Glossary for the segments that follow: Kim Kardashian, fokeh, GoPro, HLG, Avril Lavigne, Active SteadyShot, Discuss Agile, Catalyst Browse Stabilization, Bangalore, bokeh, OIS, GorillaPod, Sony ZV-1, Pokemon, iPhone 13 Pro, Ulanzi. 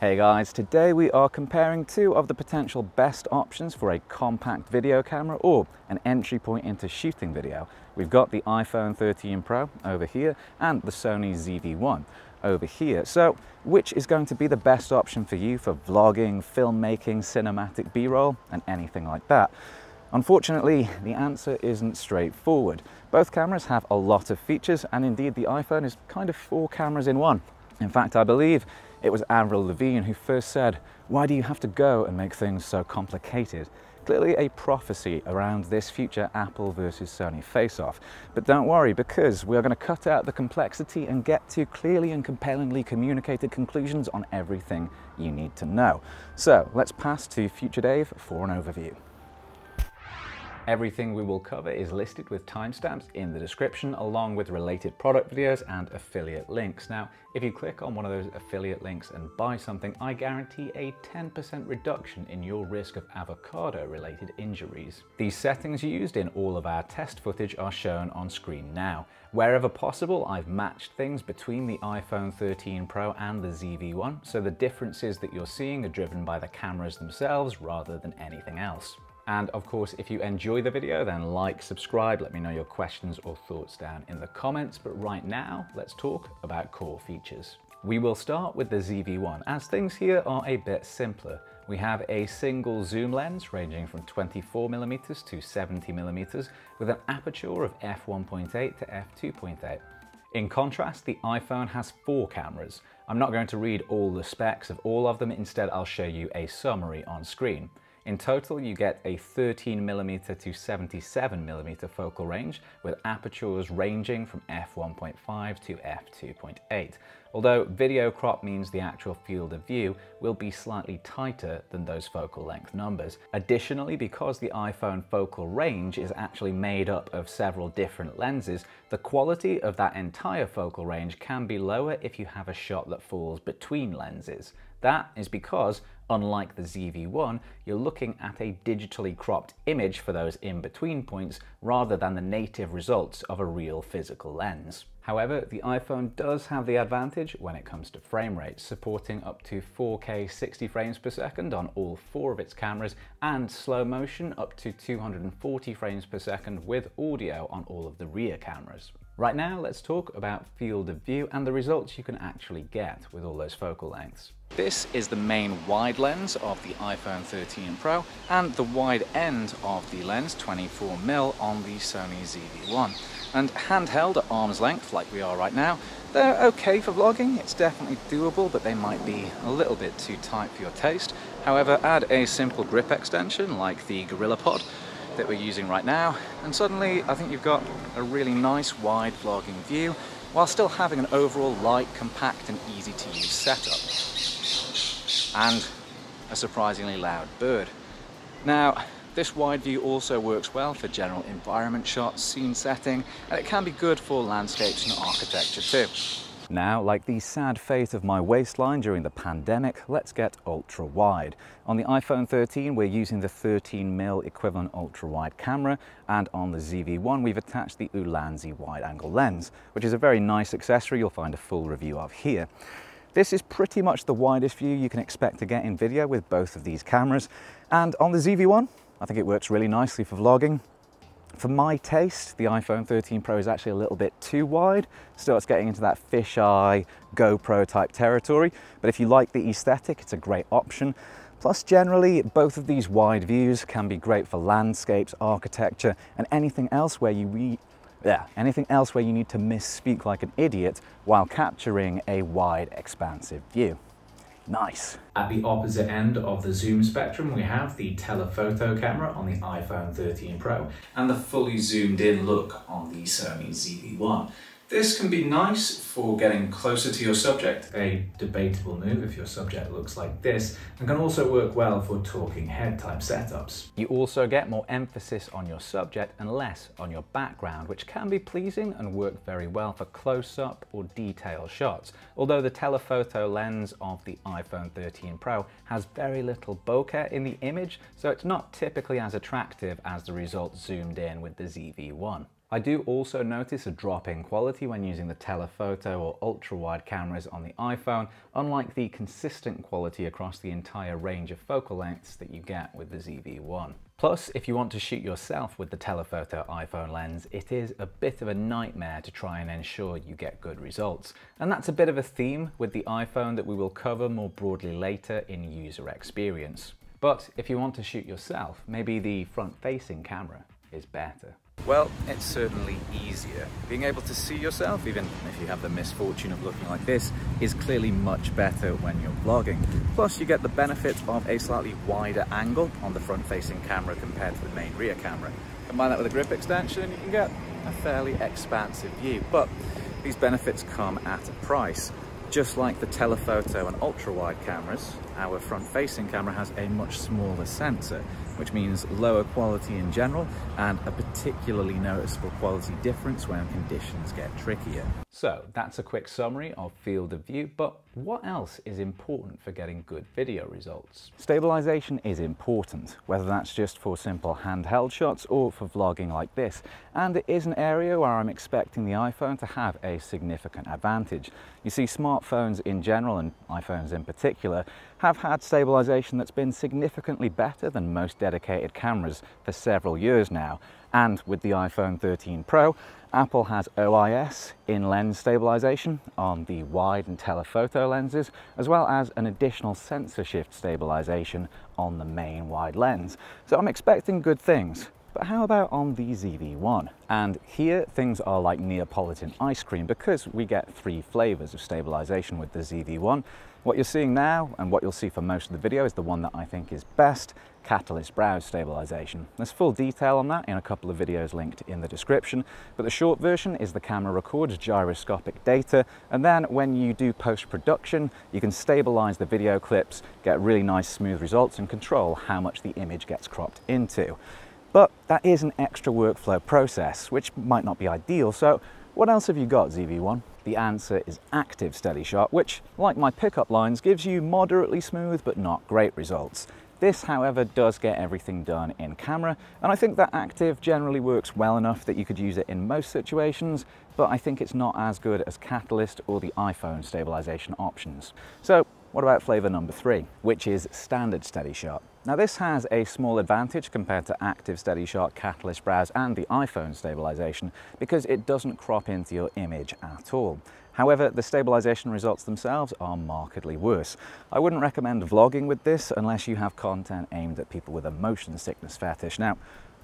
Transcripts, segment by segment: Hey guys, today we are comparing two of the potential best options for a compact video camera or an entry point into shooting video. We've got the iPhone 13 Pro over here and the Sony ZV-1 over here. So which is going to be the best option for you for vlogging, filmmaking, cinematic B-roll and anything like that? Unfortunately, the answer isn't straightforward. Both cameras have a lot of features and indeed the iPhone is kind of four cameras in one. In fact, I believe it was Avril Lavigne who first said, "Why do you have to go and make things so complicated?" Clearly a prophecy around this future Apple versus Sony face-off. But don't worry, because we are going to cut out the complexity and get to clearly and compellingly communicated conclusions on everything you need to know. So let's pass to Future Dave for an overview. Everything we will cover is listed with timestamps in the description, along with related product videos and affiliate links. Now, if you click on one of those affiliate links and buy something, I guarantee a 10% reduction in your risk of avocado-related injuries. These settings used in all of our test footage are shown on screen now. Wherever possible, I've matched things between the iPhone 13 Pro and the ZV-1, so the differences that you're seeing are driven by the cameras themselves rather than anything else. And of course, if you enjoy the video, then like, subscribe, let me know your questions or thoughts down in the comments. But right now, let's talk about core features. We will start with the ZV-1, as things here are a bit simpler. We have a single zoom lens ranging from 24mm to 70mm with an aperture of f1.8 to f2.8. In contrast, the iPhone has four cameras. I'm not going to read all the specs of all of them. Instead, I'll show you a summary on screen. In total, you get a 13mm to 77mm focal range with apertures ranging from f1.5 to f2.8, although video crop means the actual field of view will be slightly tighter than those focal length numbers. Additionally, because the iPhone focal range is actually made up of several different lenses, the quality of that entire focal range can be lower if you have a shot that falls between lenses. That is because, unlike the ZV-1, you're looking at a digitally cropped image for those in-between points rather than the native results of a real physical lens. However, the iPhone does have the advantage when it comes to frame rates, supporting up to 4K 60 frames per second on all four of its cameras and slow motion up to 240 frames per second with audio on all of the rear cameras. Right now, let's talk about field of view and the results you can actually get with all those focal lengths. This is the main wide lens of the iPhone 13 Pro and the wide end of the lens, 24mm, on the Sony ZV-1. And handheld at arm's length, like we are right now, they're okay for vlogging. It's definitely doable, but they might be a little bit too tight for your taste. However, add a simple grip extension like the GorillaPod that we're using right now, and suddenly I think you've got a really nice wide vlogging view while still having an overall light, compact and easy to use setup. And a surprisingly loud bird. Now, this wide view also works well for general environment shots, scene setting, and it can be good for landscapes and architecture too. Now, like the sad fate of my waistline during the pandemic, let's get ultra wide. On the iPhone 13, we're using the 13mm equivalent ultra wide camera, and on the ZV-1, we've attached the Ulanzi wide angle lens, which is a very nice accessory you'll find a full review of here. This is pretty much the widest view you can expect to get in video with both of these cameras. And on the ZV-1, I think it works really nicely for vlogging. For my taste, the iPhone 13 Pro is actually a little bit too wide, starts getting into that fisheye, GoPro type territory, but if you like the aesthetic, it's a great option. Plus, generally, both of these wide views can be great for landscapes, architecture, and anything else where you need to misspeak like an idiot while capturing a wide, expansive view. Nice. At the opposite end of the zoom spectrum, we have the telephoto camera on the iPhone 13 Pro and the fully zoomed in look on the Sony ZV-1. This can be nice for getting closer to your subject, a debatable move if your subject looks like this, and can also work well for talking head type setups. You also get more emphasis on your subject and less on your background, which can be pleasing and work very well for close-up or detail shots, although the telephoto lens of the iPhone 13 Pro has very little bokeh in the image, so it's not typically as attractive as the result zoomed in with the ZV-1. I do also notice a drop in quality when using the telephoto or ultra-wide cameras on the iPhone, unlike the consistent quality across the entire range of focal lengths that you get with the ZV-1. Plus, if you want to shoot yourself with the telephoto iPhone lens, it is a bit of a nightmare to try and ensure you get good results. And that's a bit of a theme with the iPhone that we will cover more broadly later in user experience. But if you want to shoot yourself, maybe the front-facing camera is better. Well, it's certainly easier. Being able to see yourself, even if you have the misfortune of looking like this, is clearly much better when you're vlogging. Plus, you get the benefit of a slightly wider angle on the front-facing camera compared to the main rear camera. Combine that with a grip extension, you can get a fairly expansive view. But these benefits come at a price. Just like the telephoto and ultra-wide cameras, our front-facing camera has a much smaller sensor, which means lower quality in general and a particularly noticeable quality difference when conditions get trickier. So that's a quick summary of field of view, but what else is important for getting good video results? Stabilization is important, whether that's just for simple handheld shots or for vlogging like this, and it is an area where I'm expecting the iPhone to have a significant advantage. You see, smartphones in general, and iPhones in particular, have had stabilization that's been significantly better than most dedicated cameras for several years now. And with the iPhone 13 Pro, Apple has OIS in-lens stabilization on the wide and telephoto lenses, as well as an additional sensor shift stabilization on the main wide lens. So I'm expecting good things. But how about on the ZV-1? And here things are like Neapolitan ice cream, because we get three flavors of stabilization with the ZV-1. What you're seeing now, and what you'll see for most of the video, is the one that I think is best, Catalyst Browse Stabilization. There's full detail on that in a couple of videos linked in the description, but the short version is the camera records gyroscopic data, and then when you do post-production, you can stabilize the video clips, get really nice smooth results, and control how much the image gets cropped into. But that is an extra workflow process, which might not be ideal. So what else have you got, ZV-1? The answer is Active SteadyShot, which, like my pickup lines, gives you moderately smooth but not great results. This, however, does get everything done in camera, and I think that Active generally works well enough that you could use it in most situations, but I think it's not as good as Catalyst or the iPhone stabilization options. So what about flavor number three, which is Standard SteadyShot? Now, this has a small advantage compared to Active SteadyShot, Catalyst Browse, and the iPhone stabilization, because it doesn't crop into your image at all. However, the stabilization results themselves are markedly worse. I wouldn't recommend vlogging with this unless you have content aimed at people with a motion sickness fetish. Now,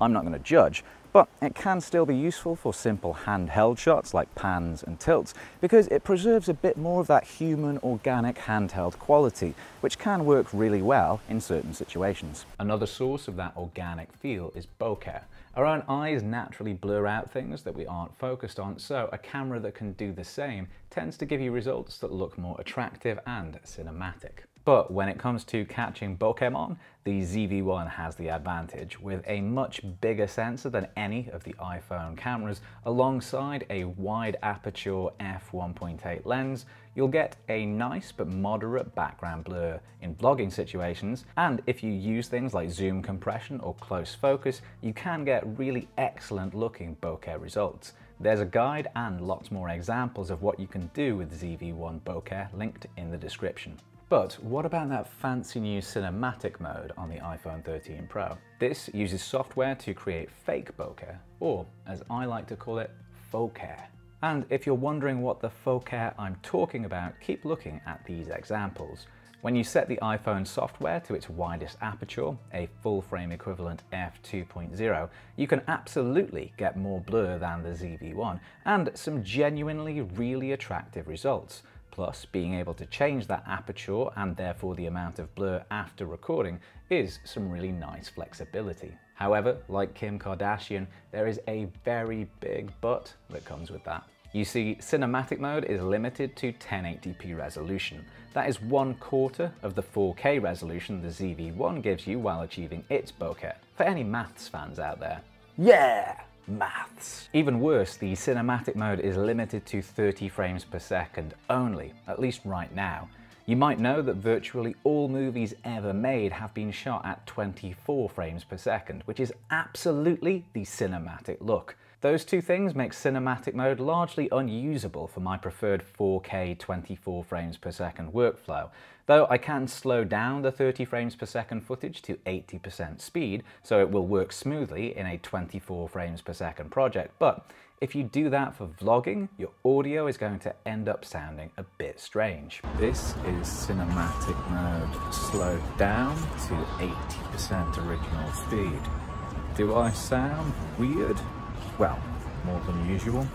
I'm not going to judge, but it can still be useful for simple handheld shots like pans and tilts, because it preserves a bit more of that human, organic handheld quality, which can work really well in certain situations. Another source of that organic feel is bokeh. Our own eyes naturally blur out things that we aren't focused on, so a camera that can do the same tends to give you results that look more attractive and cinematic. But when it comes to catching Pokemon, the ZV-1 has the advantage, with a much bigger sensor than any of the iPhone cameras, alongside a wide aperture f1.8 lens. You'll get a nice but moderate background blur in vlogging situations, and if you use things like zoom compression or close focus, you can get really excellent looking bokeh results. There's a guide and lots more examples of what you can do with ZV-1 bokeh linked in the description. But what about that fancy new cinematic mode on the iPhone 13 Pro? This uses software to create fake bokeh, or as I like to call it, fokeh. And if you're wondering what the fokeh I'm talking about, keep looking at these examples. When you set the iPhone software to its widest aperture, a full-frame equivalent f2.0, you can absolutely get more blur than the ZV-1, and some genuinely really attractive results. Plus, being able to change that aperture and therefore the amount of blur after recording is some really nice flexibility. However, like Kim Kardashian, there is a very big but that comes with that. You see, cinematic mode is limited to 1080p resolution. That is 1/4 of the 4K resolution the ZV-1 gives you while achieving its bokeh. For any maths fans out there, yeah! Maths. Even worse, the cinematic mode is limited to 30 frames per second only, at least right now. You might know that virtually all movies ever made have been shot at 24 frames per second, which is absolutely the cinematic look. Those two things make cinematic mode largely unusable for my preferred 4K 24 frames per second workflow, though I can slow down the 30 frames per second footage to 80% speed, so it will work smoothly in a 24 frames per second project. But if you do that for vlogging, your audio is going to end up sounding a bit strange. This is cinematic mode slowed down to 80% original speed. Do I sound weird? Well, more than usual.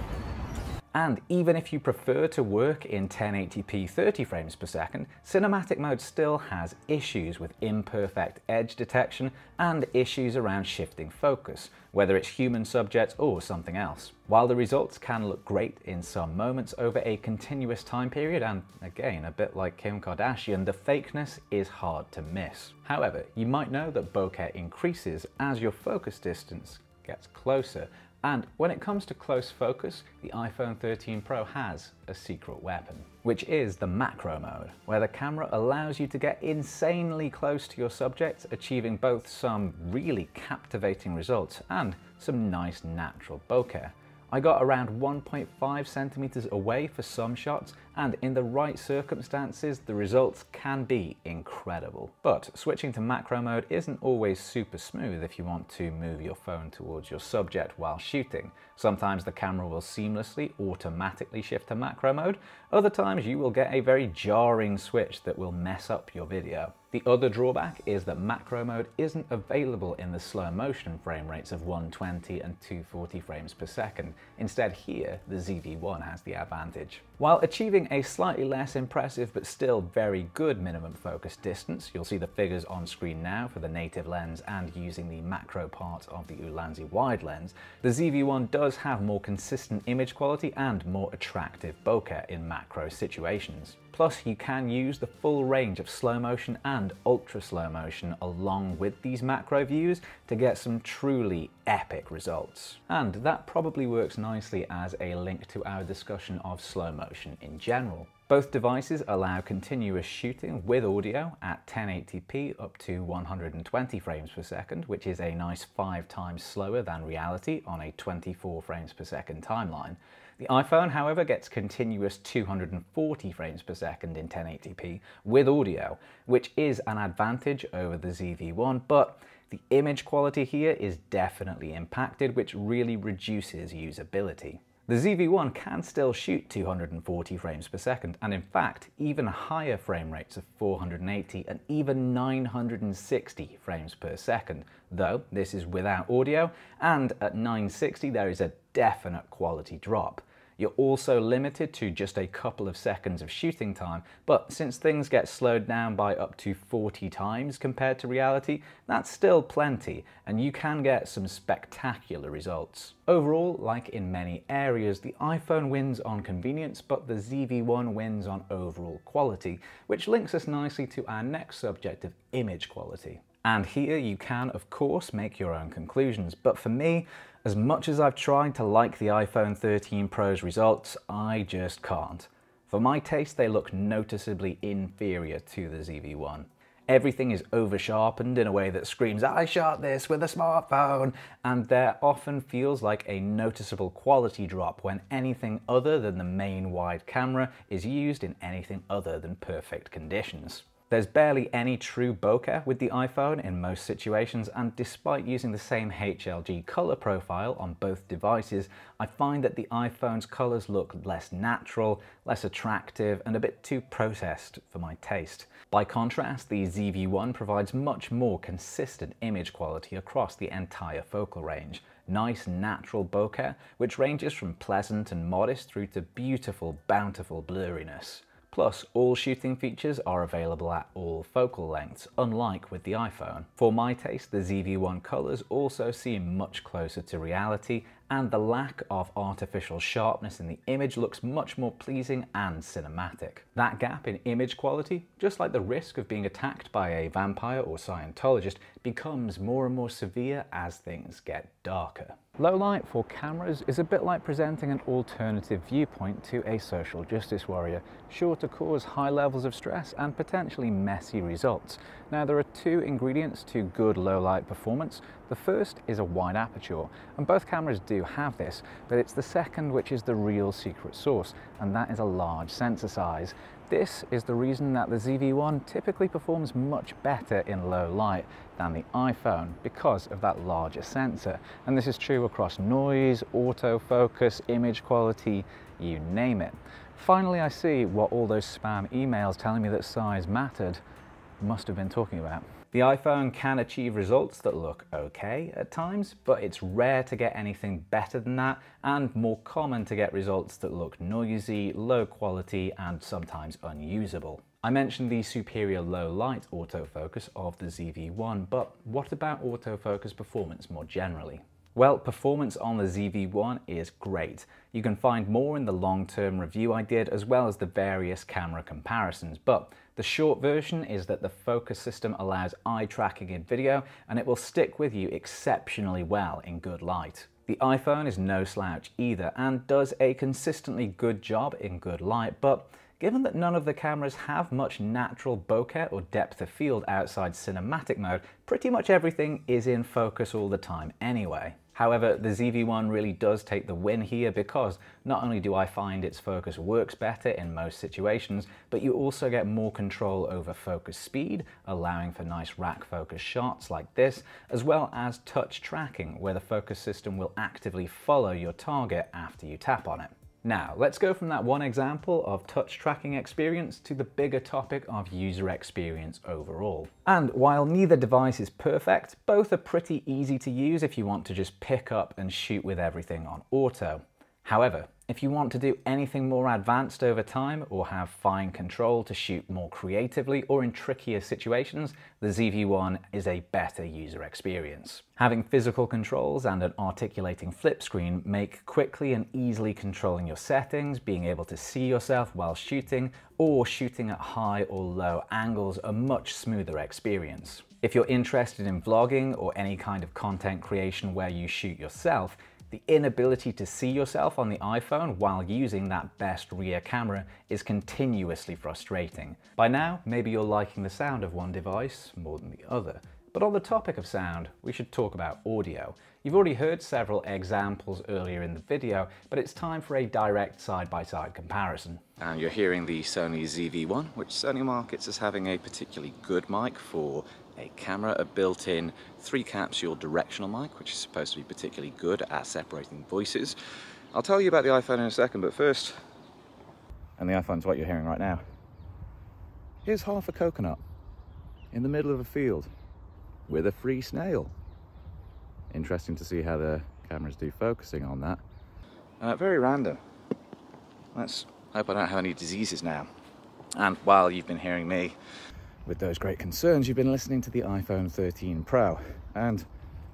And even if you prefer to work in 1080p 30 frames per second, cinematic mode still has issues with imperfect edge detection and issues around shifting focus, whether it's human subjects or something else. While the results can look great in some moments over a continuous time period, and again, a bit like Kim Kardashian, the fakeness is hard to miss. However, you might know that bokeh increases as your focus distance gets closer. And when it comes to close focus, the iPhone 13 Pro has a secret weapon, which is the macro mode, where the camera allows you to get insanely close to your subject, achieving both some really captivating results and some nice natural bokeh. I got around 1.5 centimeters away for some shots, and in the right circumstances, the results can be incredible. But switching to macro mode isn't always super smooth if you want to move your phone towards your subject while shooting. Sometimes the camera will seamlessly, automatically shift to macro mode. Other times you will get a very jarring switch that will mess up your video. The other drawback is that macro mode isn't available in the slow motion frame rates of 120 and 240 frames per second. Instead here, the ZV-1 has the advantage. While achieving a slightly less impressive but still very good minimum focus distance, you'll see the figures on screen now for the native lens and using the macro part of the Ulanzi wide lens, the ZV-1 does have more consistent image quality and more attractive bokeh in macro situations. Plus, you can use the full range of slow motion and ultra slow motion along with these macro views to get some truly epic results. And that probably works nicely as a link to our discussion of slow motion in general. Both devices allow continuous shooting with audio at 1080p up to 120 frames per second, which is a nice 5 times slower than reality on a 24 frames per second timeline. The iPhone, however, gets continuous 240 frames per second in 1080p with audio, which is an advantage over the ZV-1, but the image quality here is definitely impacted, which really reduces usability. The ZV-1 can still shoot 240 frames per second, and in fact, even higher frame rates of 480 and even 960 frames per second, though this is without audio, and at 960 there is a definite quality drop. You're also limited to just a couple of seconds of shooting time, but since things get slowed down by up to 40 times compared to reality, that's still plenty, and you can get some spectacular results. Overall, like in many areas, the iPhone wins on convenience, but the ZV-1 wins on overall quality, which links us nicely to our next subject of image quality. And here you can, of course, make your own conclusions, but for me, as much as I've tried to like the iPhone 13 Pro's results, I just can't. For my taste, they look noticeably inferior to the ZV-1. Everything is over-sharpened in a way that screams, "I shot this with a smartphone," and there often feels like a noticeable quality drop when anything other than the main wide camera is used in anything other than perfect conditions. There's barely any true bokeh with the iPhone in most situations, and despite using the same HLG color profile on both devices, I find that the iPhone's colors look less natural, less attractive, and a bit too processed for my taste. By contrast, the ZV-1 provides much more consistent image quality across the entire focal range. Nice natural bokeh, which ranges from pleasant and modest through to beautiful, bountiful blurriness. Plus, all shooting features are available at all focal lengths, unlike with the iPhone. For my taste, the ZV-1 colors also seem much closer to reality, and the lack of artificial sharpness in the image looks much more pleasing and cinematic. That gap in image quality, just like the risk of being attacked by a vampire or Scientologist, becomes more and more severe as things get darker. Low light for cameras is a bit like presenting an alternative viewpoint to a social justice warrior, sure to cause high levels of stress and potentially messy results. Now, there are two ingredients to good low light performance. The first is a wide aperture, and both cameras do you have this, but it's the second which is the real secret sauce, and that is a large sensor size. This is the reason that the ZV-1 typically performs much better in low light than the iPhone because of that larger sensor. And this is true across noise, autofocus, image quality, you name it. Finally, I see what all those spam emails telling me that size mattered must have been talking about. The iPhone can achieve results that look okay at times, but it's rare to get anything better than that, and more common to get results that look noisy, low quality, and sometimes unusable. I mentioned the superior low light autofocus of the ZV-1, but what about autofocus performance more generally? Well, performance on the ZV-1 is great. You can find more in the long-term review I did, as well as the various camera comparisons, but the short version is that the focus system allows eye tracking in video, and it will stick with you exceptionally well in good light. The iPhone is no slouch either, and does a consistently good job in good light, but given that none of the cameras have much natural bokeh or depth of field outside cinematic mode, pretty much everything is in focus all the time anyway. However, the ZV-1 really does take the win here because not only do I find its focus works better in most situations, but you also get more control over focus speed, allowing for nice rack focus shots like this, as well as touch tracking, where the focus system will actively follow your target after you tap on it. Now, let's go from that one example of touch tracking experience to the bigger topic of user experience overall. And while neither device is perfect, both are pretty easy to use if you want to just pick up and shoot with everything on auto. However, if you want to do anything more advanced over time or have fine control to shoot more creatively or in trickier situations, the ZV-1 is a better user experience. Having physical controls and an articulating flip screen make quickly and easily controlling your settings, being able to see yourself while shooting, or shooting at high or low angles a much smoother experience. If you're interested in vlogging or any kind of content creation where you shoot yourself, the inability to see yourself on the iPhone while using that best rear camera is continuously frustrating. By now, maybe you're liking the sound of one device more than the other. But on the topic of sound, we should talk about audio. You've already heard several examples earlier in the video, but it's time for a direct side-by-side comparison. And you're hearing the Sony ZV-1, which Sony markets as having a particularly good mic for a camera, a built-in 3-capsule directional mic, which is supposed to be particularly good at separating voices. I'll tell you about the iPhone in a second, but first... And the iPhone's what you're hearing right now. Here's half a coconut in the middle of a field with a free snail. Interesting to see how the cameras do focusing on that. Very random. Let's hope I don't have any diseases now. And while you've been hearing me with those great concerns, you've been listening to the iPhone 13 Pro. And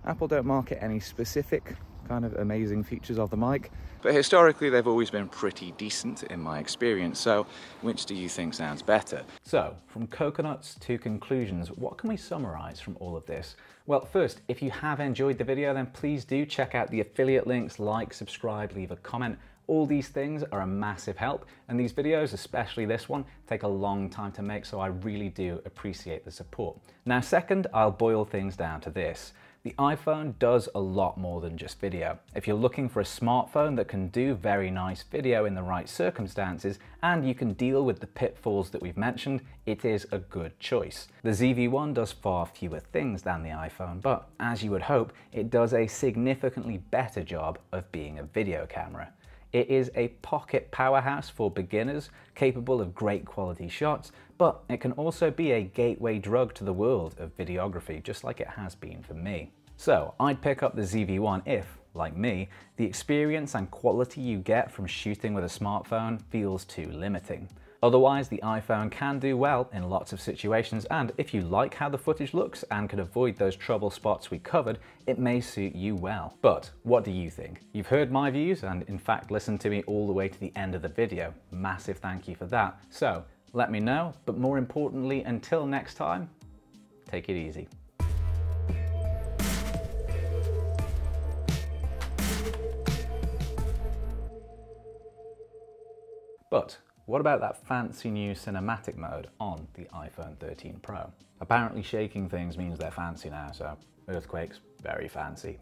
Apple don't market any specific kind of amazing features of the mic, but historically they've always been pretty decent in my experience. So which do you think sounds better? So from coconuts to conclusions, what can we summarize from all of this? Well, first, if you have enjoyed the video, then please do check out the affiliate links, like, subscribe, leave a comment. All these things are a massive help, and these videos, especially this one, take a long time to make, so I really do appreciate the support. Now, second, I'll boil things down to this. The iPhone does a lot more than just video. If you're looking for a smartphone that can do very nice video in the right circumstances, and you can deal with the pitfalls that we've mentioned, it is a good choice. The ZV-1 does far fewer things than the iPhone, but as you would hope, it does a significantly better job of being a video camera. It is a pocket powerhouse for beginners, capable of great quality shots, but it can also be a gateway drug to the world of videography, just like it has been for me. So I'd pick up the ZV-1 if, like me, the experience and quality you get from shooting with a smartphone feels too limiting. Otherwise, the iPhone can do well in lots of situations, and if you like how the footage looks and can avoid those trouble spots we covered, it may suit you well. But what do you think? You've heard my views and in fact listened to me all the way to the end of the video. Massive thank you for that. So let me know, but more importantly, until next time, take it easy. But what about that fancy new cinematic mode on the iPhone 13 Pro? Apparently shaking things means they're fancy now, so earthquakes, very fancy.